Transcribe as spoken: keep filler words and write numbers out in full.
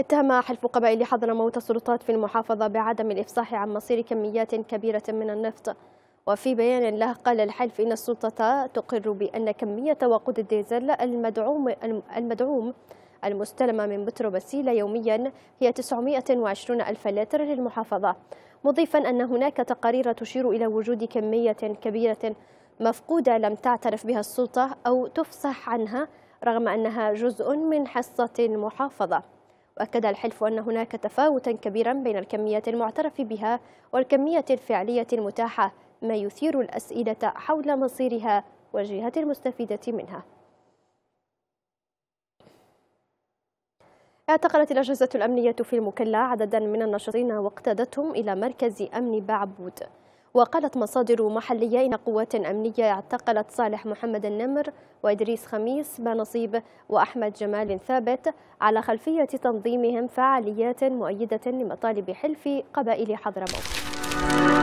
اتهم حلف قبائل حضرموت السلطات في المحافظة بعدم الإفصاح عن مصير كميات كبيرة من النفط. وفي بيان له قال الحلف إن السلطة تقر بأن كمية وقود الديزل المدعوم المدعوم المستلمة من بترو بسيلة يوميا هي تسعمئة وعشرين ألف لتر للمحافظة، مضيفا أن هناك تقارير تشير إلى وجود كمية كبيرة مفقودة لم تعترف بها السلطة أو تفصح عنها رغم أنها جزء من حصة المحافظة. وأكد الحلف أن هناك تفاوتا كبيرا بين الكميات المعترف بها والكمية الفعلية المتاحة، ما يثير الأسئلة حول مصيرها والجهات المستفيدة منها. اعتقلت الأجهزة الأمنية في المكلا عددا من الناشطين واقتادتهم إلى مركز أمن بعبود. وقالت مصادر محلية إن قوات أمنية اعتقلت صالح محمد النمر وإدريس خميس بنصيب وأحمد جمال ثابت على خلفية تنظيمهم فعاليات مؤيدة لمطالب حلف قبائل حضرموت.